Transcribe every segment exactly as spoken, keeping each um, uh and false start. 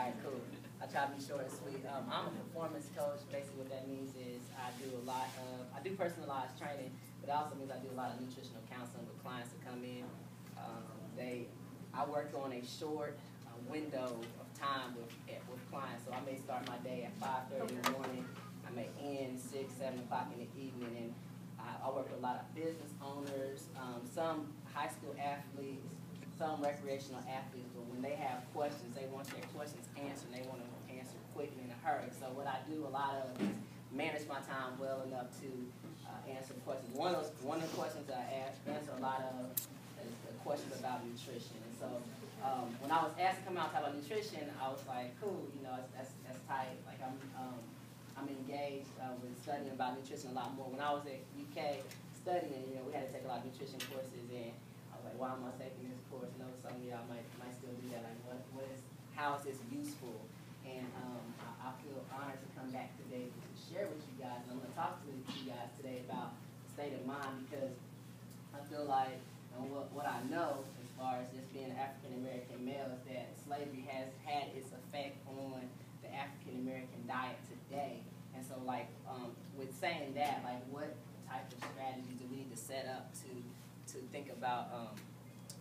right, cool. I'll try to be short and sweet. Um, I'm a performance coach. Basically what that means is I do a lot of, I do personalized training, but it also means I do a lot of nutritional counseling with clients that come in. Um, they, I work on a short uh, window of time with, with clients, so I may start my day at five thirty in the morning. I may end six, seven o'clock in the evening, and I, I work with a lot of business owners, um, some high school athletes, some recreational athletes, but when they have questions, they want their questions answered, and they want them answered quick and in a hurry. So what I do a lot of is manage my time well enough to uh, answer questions. One of, those, one of the questions that I ask, answer a lot of is the question about nutrition. And so um, when I was asked to come out and talk about nutrition, I was like, cool, you know, that's, that's, that's tight. Like I'm, um, I'm engaged uh, with studying about nutrition a lot more. When I was at U K studying, you know, we had to take a lot of nutrition courses, and like, why am I taking this course? I know some of y'all might, might still do that. Like, what, what is, how is this useful? And um, I, I feel honored to come back today to share with you guys. And I'm going to talk to you guys today about the state of mind, because I feel like, and what, what I know as far as just being an African-American male, is that slavery has had its effect on the African-American diet today. And so, like, um, with saying that, like, what type of strategies do we need to set up to to think about um,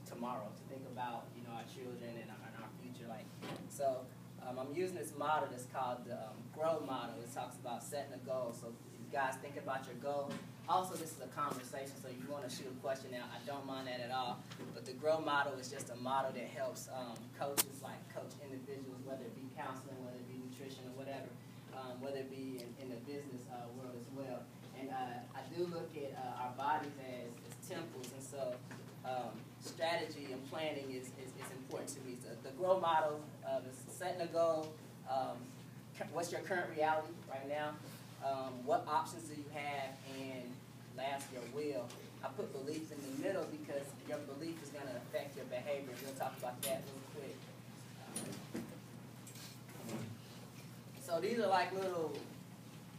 tomorrow, to think about, you know, our children and our, and our future. Like, so um, I'm using this model that's called the um, GROW model. It talks about setting a goal. So you guys think about your goal. Also, this is a conversation, so you want to shoot a question out. I don't mind that at all. But the GROW model is just a model that helps um, coaches, like coach individuals, whether it be counseling, whether it be nutrition or whatever, um, whether it be in, in the business uh, world as well. And uh, I do look at uh, our bodies as, as temples, and so um, strategy and planning is, is, is important to me. So the GROW model uh, is setting a goal, um, what's your current reality right now, um, what options do you have, and last, your will. I put belief in the middle because your belief is going to affect your behavior. We'll talk about that real quick. Um, so these are like little...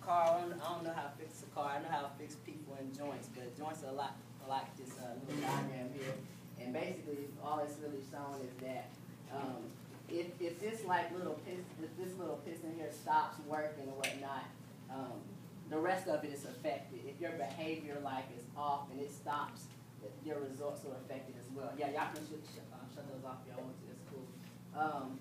Car, I don't, I don't know how to fix a car. I know how to fix people and joints, but joints are a lot like this uh, little diagram here. And basically, all it's really shown is that um, if, if this like little piston, if this little piston here stops working or whatnot, um, the rest of it is affected. If your behavior like is off and it stops, your results are affected as well. Yeah, y'all can shut, shut, um, shut those off if y'all want to. That's cool. Um,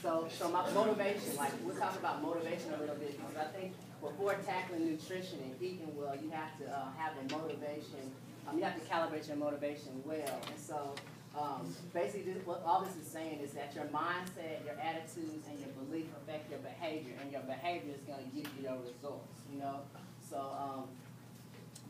So, so my motivation, like we'll talk about motivation a little bit, because I think before tackling nutrition and eating well, you have to uh, have a motivation. Um, you have to calibrate your motivation well. And so, um, basically, this, what all this is saying is that your mindset, your attitudes, and your belief affect your behavior, and your behavior is going to give you your results. You know, so um,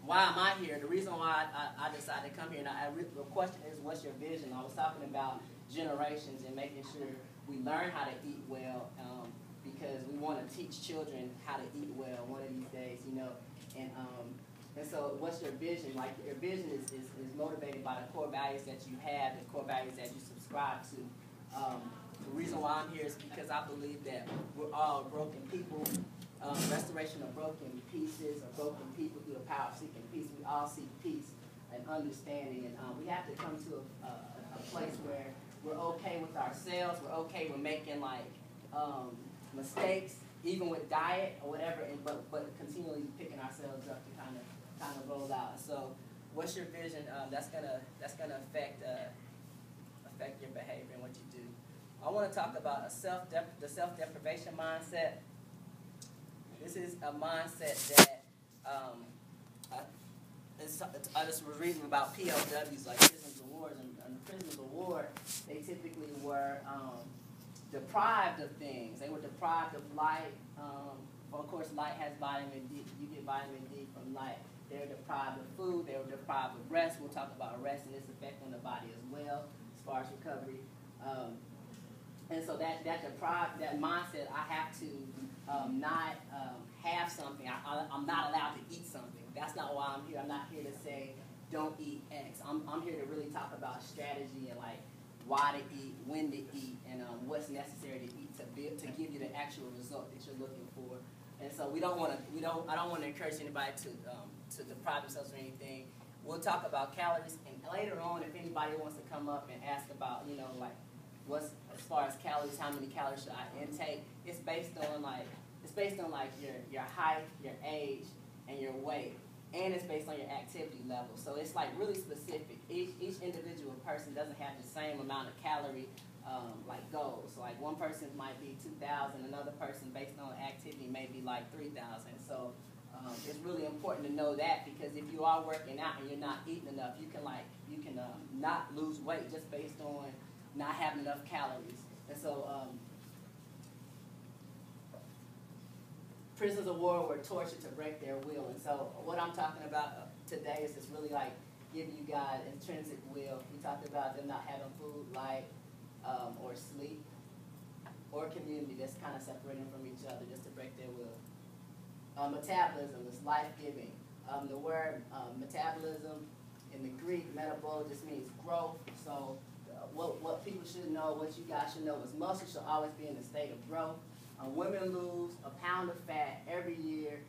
why am I here? The reason why I, I, I decided to come here, and I, I, the question is, what's your vision? I was talking about generations and making sure we learn how to eat well, um, because we want to teach children how to eat well one of these days, you know. And um, and so what's your vision? Like, your vision is, is, is motivated by the core values that you have, the core values that you subscribe to. Um, the reason why I'm here is because I believe that we're all broken people. Um, restoration of broken pieces, of broken people through the power of seeking peace. We all seek peace and understanding. And um, we have to come to a, a, a place where we're okay with ourselves, we're okay with making like um, mistakes, even with diet or whatever, and, but, but continually picking ourselves up to kind of kind of roll out. So what's your vision? Um, that's gonna that's gonna affect uh, affect your behavior and what you do. I wanna talk about a self the self-deprivation mindset. This is a mindset that um, I, it's, it's, I just was reading about P O Ws, like prisoners of war, and, and prisoners of war, they typically were um, deprived of things. They were deprived of light. Um, well, of course, light has vitamin D. You get vitamin D from light. They were deprived of food. They were deprived of rest. We'll talk about rest and its effect on the body as well, as far as recovery. Um, and so that that deprived that mindset. I have to um, not um, have something. I, I, I'm not allowed to eat something. That's not why I'm here. I'm not here to say, don't eat X. I'm, I'm here to really talk about strategy and like why to eat, when to eat, and um, what's necessary to eat to be, to give you the actual result that you're looking for. And so we don't want to, we don't, I don't want to encourage anybody to, um, to deprive themselves or anything. We'll talk about calories, and later on, if anybody wants to come up and ask about, you know, like what's as far as calories, how many calories should I intake? It's based on like it's based on like your your height, your age, and your weight, and it's based on your activity level. So it's like really specific. Each each individual person doesn't have the same amount of calorie um, like goals. So like one person might be two thousand, another person based on activity may be like three thousand. So um, it's really important to know that, because if you are working out and you're not eating enough, you can like you can um, not lose weight just based on not having enough calories. And so um, prisoners of war were tortured to break their will. And so what I'm talking about today is just really like giving you guys intrinsic will. We talked about them not having food, light, um, or sleep, or community. That's kind of separating from each other just to break their will. Uh, metabolism is life-giving. Um, the word um, metabolism in the Greek, metabol, just means growth. So What, what people should know, what you guys should know, is muscle should always be in a state of growth. Um, women lose a pound of fat every year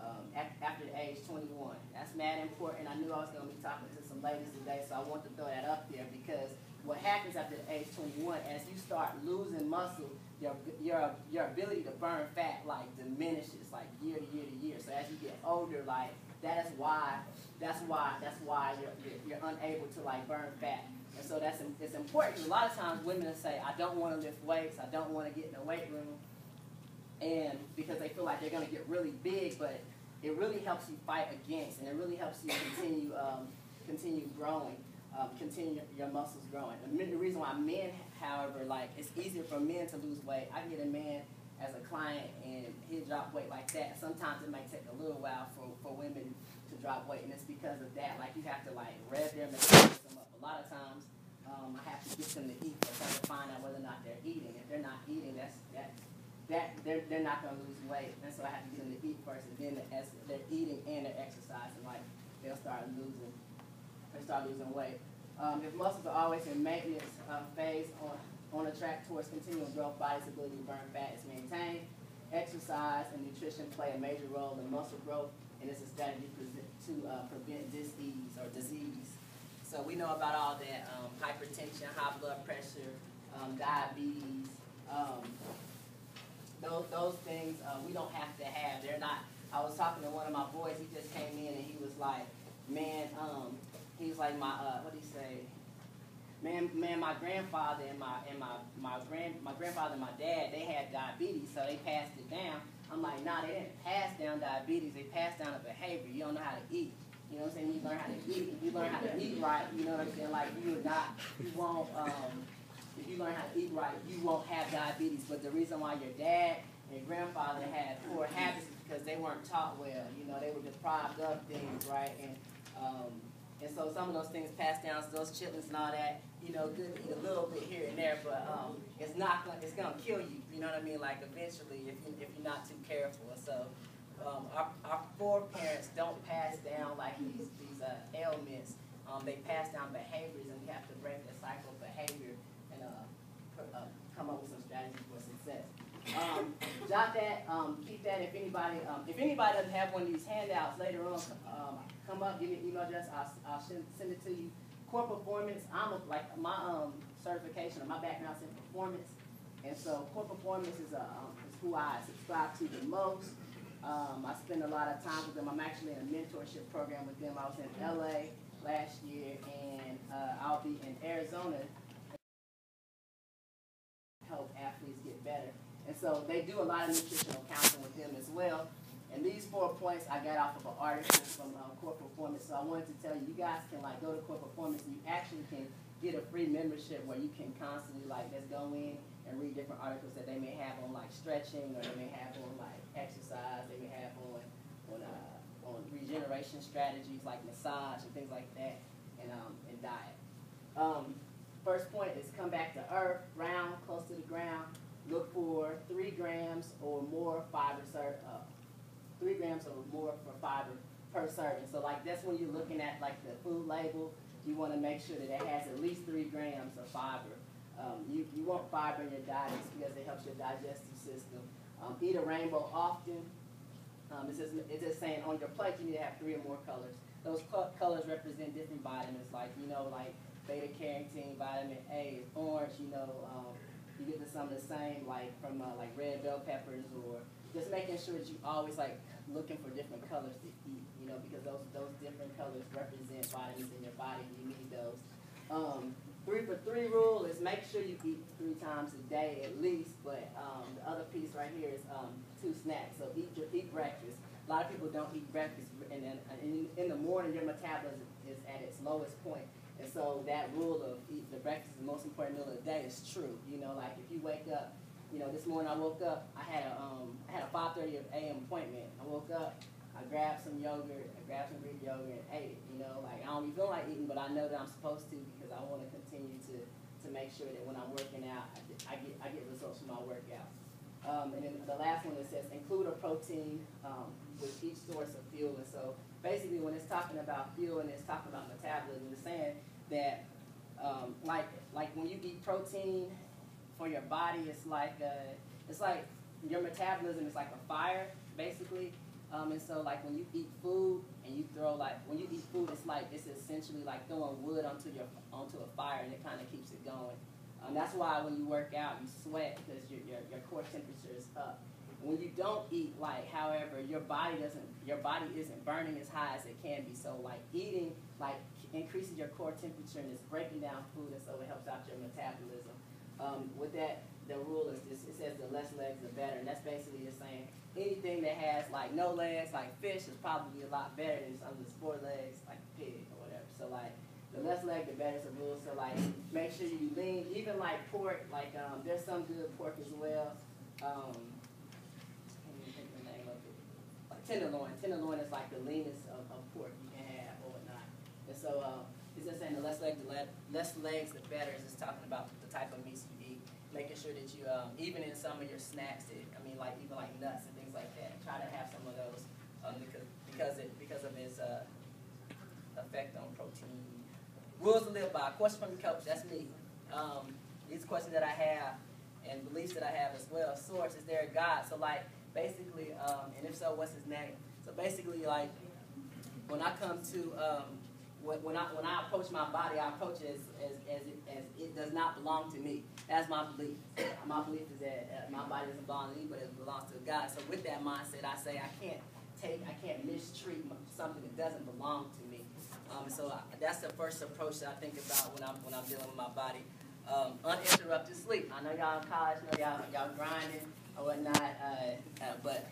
um, at, after the age twenty-one. That's mad important. I knew I was going to be talking to some ladies today, so I want to throw that up there, because what happens after the age twenty-one, as you start losing muscle, your, your, your ability to burn fat like diminishes like year to year to year. So as you get older, like that is why, that's why, that's why you're, you're, you're unable to like burn fat. And so that's it's important. A lot of times women will say, I don't want to lift weights, I don't want to get in the weight room, and because they feel like they're going to get really big, but it really helps you fight against, and it really helps you continue um, continue growing, um, continue your muscles growing. The reason why men, however, like it's easier for men to lose weight. I get a man as a client and he'll drop weight like that. Sometimes it might take a little while for, for women to drop weight, and it's because of that. Like you have to like rev their metabolism up. A lot of times um, I have to get them to eat, but try to find out whether or not they're eating. If they're not eating, that's that that they're they're not gonna lose weight. And so I have to get them to eat first, and then as they're eating and they're exercising, like they'll start losing they start losing weight. Um, if muscles are always in maintenance uh, phase on on a track towards continual growth, body's ability to burn fat is maintained. Exercise and nutrition play a major role in muscle growth, and it's a strategy to uh, prevent disease or disease. So we know about all that, um, hypertension, high blood pressure, um, diabetes, um, those, those things uh, we don't have to have. They're not, I was talking to one of my boys, he just came in and he was like, man, um, he was like my, uh, what do you say? Man, man, my grandfather and my and my my grand my grandfather and my dad, they had diabetes, so they passed it down. I'm like, nah, they didn't pass down diabetes. They passed down a behavior. You don't know how to eat. You know what I'm saying? You learn how to eat. If you learn how to eat right, you know what I'm saying? Like you would not, you won't. Um, if you learn how to eat right, you won't have diabetes. But the reason why your dad and your grandfather had poor habits is because they weren't taught well. You know, they were deprived of things, right? And um, And so some of those things passed down, so those chitlins and all that, you know, good to eat a little bit here and there, but um, it's not gonna, it's gonna kill you. You know what I mean? Like eventually, if you, if you're not too careful. So um, our our foreparents don't pass down like these these uh, ailments. Um, they pass down behaviors, and we have to break the cycle of behavior and uh, put, uh come up with some strategies for success. Um, jot that, um, keep that. If anybody, um, if anybody doesn't have one of these handouts later on, um, come up, give me an email address. I'll, I'll send it to you. Core Performance. I'm a, like my um, certification or my background is in performance, and so Core Performance is a um, is who I subscribe to the most. Um, I spend a lot of time with them. I'm actually in a mentorship program with them. I was in L A last year, and uh, I'll be in Arizona to help athletes get better. And so they do a lot of nutritional counseling with them as well. And these four points I got off of an article from uh, Core Performance. So I wanted to tell you, you guys can like go to Core Performance, and you actually can get a free membership where you can constantly like just go in and read different articles that they may have on like stretching, or they may have on like exercise, they may have on on uh, on regeneration strategies like massage and things like that, and um and diet. Um, first point is come back to earth, round, close to the ground. Look for three grams or more fiber, ser uh, three grams or more for fiber per serving. So like that's when you're looking at like the food label, you want to make sure that it has at least three grams of fiber. Um, you, you want fiber in your diet because it helps your digestive system. Um, eat a rainbow often. Um, it's, just, it's just saying on your plate you need to have three or more colors. Those colors represent different vitamins, like you know, like beta-carotene, vitamin A is orange, you know, um, you get to some of the same, like, from, uh, like, red bell peppers, or just making sure that you always, like, looking for different colors to eat, you know, because those those different colors represent vitamins in your body, and you need those. Um, three for three rule is make sure you eat three times a day at least, but um, the other piece right here is um, two snacks, so eat, your, eat breakfast. A lot of people don't eat breakfast, and then in, in the morning your metabolism is at its lowest point. And so that rule of eat the breakfast is the most important meal of the day is true. You know, like if you wake up, you know, this morning I woke up, I had a um, I had a five thirty A M appointment. I woke up, I grabbed some yogurt, I grabbed some Greek yogurt and ate it. You know, like I don't even feel like eating, but I know that I'm supposed to because I want to continue to to make sure that when I'm working out, I, I get I get results from my workout. Um, and then the last one that says include a protein um, with each source of fuel. And so basically when it's talking about fuel and it's talking about metabolism, it's saying that um, like like when you eat protein for your body, it's like a, it's like your metabolism is like a fire basically. Um, and so like when you eat food and you throw like when you eat food, it's like it's essentially like throwing wood onto your onto a fire, and it kind of keeps it going. Um, that's why when you work out, you sweat because your, your, your core temperature is up. When you don't eat, like, however, your body doesn't, your body isn't burning as high as it can be. So, like, eating, like, increases your core temperature and it's breaking down food, and so it helps out your metabolism. Um, with that, the rule is, it says the less legs the better, and that's basically just saying anything that has, like, no legs, like fish, is probably a lot better than something that's four legs, like pig or whatever. So, like, the less leg, the better is the rule. So, like, make sure you lean. Even, like, pork, like, um, there's some good pork as well. Um, I can't even think of the name of it. Like, tenderloin. Tenderloin is, like, the leanest of, of pork you can have or whatnot. And so, um, it's just saying the less leg, the le less legs, the better. It's just talking about the type of meats you eat. Making sure that you, um, even in some of your snacks, that, I mean, like, even, like, nuts and things like that, try to have some of those um, because, because, it, because of its uh, effect on protein. Rules to live by. Question from the coach. That's me. Um, these questions that I have and beliefs that I have as well. Source. Is there a God? So like basically, um, and if so, what's his name? So basically, like when I come to um, when, when I when I approach my body, I approach it as as as it, as it does not belong to me. That's my belief. My belief is that uh, my body doesn't belong to me, but it belongs to God. So with that mindset, I say I can't take, I can't mistreat something that doesn't belong to me. Um, so I, that's the first approach that I think about when I'm when I'm dealing with my body. Um, uninterrupted sleep. I know y'all in college, know y'all y'all grinding or whatnot, uh, uh, but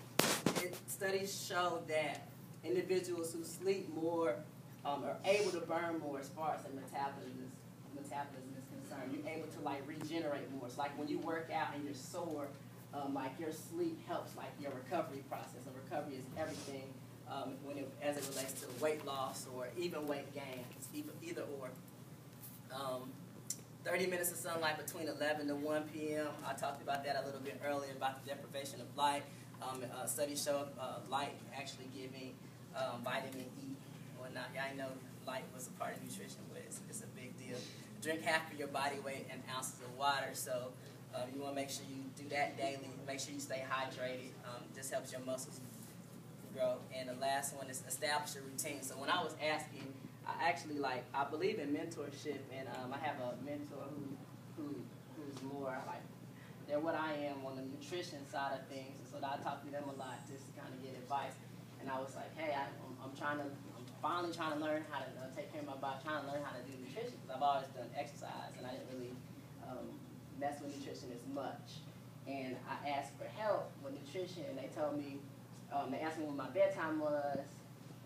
it, studies show that individuals who sleep more um, are able to burn more as far as the metabolism metabolism is concerned. You're able to like regenerate more. It's like when you work out and you're sore, um, like your sleep helps like your recovery process. And recovery is everything. Um, when it, as it relates to weight loss or even weight gain, it's either, either or. Um, thirty minutes of sunlight between eleven to one P M I talked about that a little bit earlier about the deprivation of light. Um, uh, studies show uh, light actually giving um, vitamin E or not. I know light was a part of nutrition, but it's, it's a big deal. Drink half of your body weight in ounces of water. So um, you want to make sure you do that daily. Make sure you stay hydrated. Um, this helps your muscles. And the last one is establish a routine. So when I was asking, I actually like I believe in mentorship, and um, I have a mentor who who who's more like they're what I am on the nutrition side of things. And so I talk to them a lot just to kind of get advice. And I was like, hey, I, I'm, I'm trying to I'm finally trying to learn how to uh, take care of my body, trying to learn how to do nutrition because I've always done exercise, and I didn't really um, mess with nutrition as much. And I asked for help with nutrition, and they told me. Um, they asked me what my bedtime was,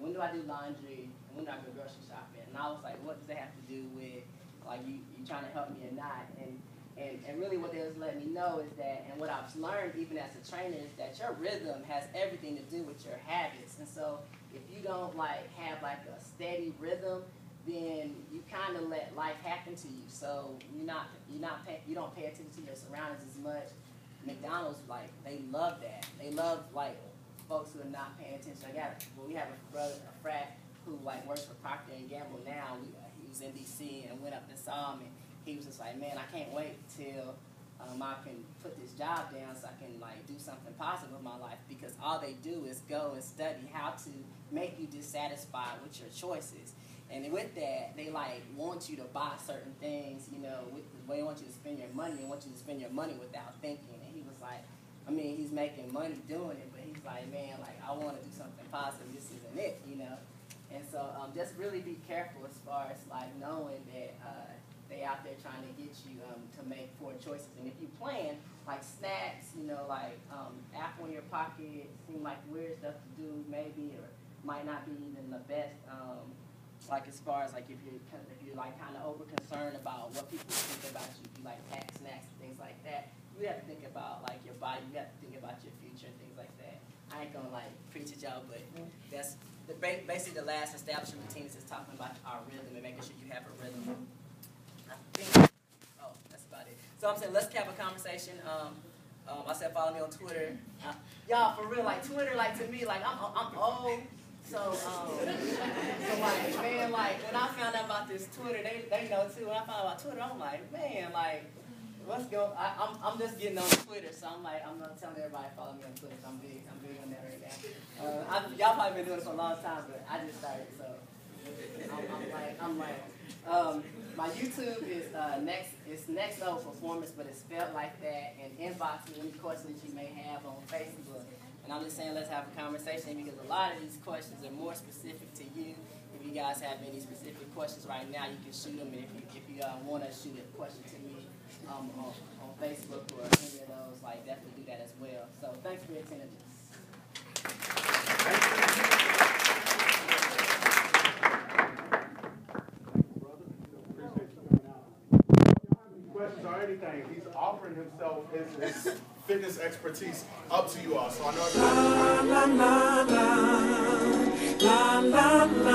when do I do laundry, and when do I go grocery shopping? And I was like, what does that have to do with, like, you, you trying to help me or not? And, and, and really what they was letting me know is that, and what I've learned even as a trainer, is that your rhythm has everything to do with your habits. And so if you don't, like, have, like, a steady rhythm, then you kind of let life happen to you. So you're not, you're not pay, you don't pay attention to your surroundings as much. McDonald's, like, they love that. They love, like, folks who are not paying attention. I got well, we have a brother, a frat, who like works for Procter and Gamble now. We, uh, he was in D C and went up and saw him, and he was just like, man, I can't wait till um, I can put this job down so I can like do something positive with my life, because all they do is go and study how to make you dissatisfied with your choices. And with that, they like want you to buy certain things, you know, with the way they want you to spend your money. They want you to spend your money without thinking. And he was like, I mean, he's making money doing it, but he's like, man, like, I want to do something positive. This isn't it, you know. And so um, just really be careful as far as like knowing that uh, they out there trying to get you um, to make poor choices. And if you plan, like snacks, you know, like um, apple in your pocket, seem like weird stuff to do maybe, or might not be even the best. Um, Like as far as like if you're if you're like kind of over concerned about what people think about you, if you like pack snacks and things like that, you have to think about like your body, you have to think about your future and things like that. I ain't gonna like preach at y'all, but that's the, basically the last establishment routine is just talking about our rhythm and making sure you have a rhythm. I think, oh, that's about it. So I'm saying let's have a conversation. Um, um, I said follow me on Twitter. Uh, y'all for real, like Twitter, like to me, like I'm I'm old. So, um, so like, man, like, when I found out about this Twitter, they, they know too, when I found out about Twitter, I'm like, man, like, what's going on? I'm, I'm just getting on Twitter, so I'm like, I'm not telling everybody to follow me on Twitter, so I'm big, I'm big on that right now. Uh, y'all probably been doing this for a long time, but I just started, so I'm, I'm like, I'm like, um, my YouTube is uh, next, it's Next Level Performance, but it's spelled like that, and inbox me any questions that you may have on Facebook. And I'm just saying let's have a conversation because a lot of these questions are more specific to you. If you guys have any specific questions right now, you can shoot them. And if you, if you uh, want to shoot a question to me um, on, on Facebook or any of those, like definitely do that as well. So thanks for your attendance. Or anything. He's offering himself his, his fitness expertise up to you all. So I know. La, la, la, la, la, la, la.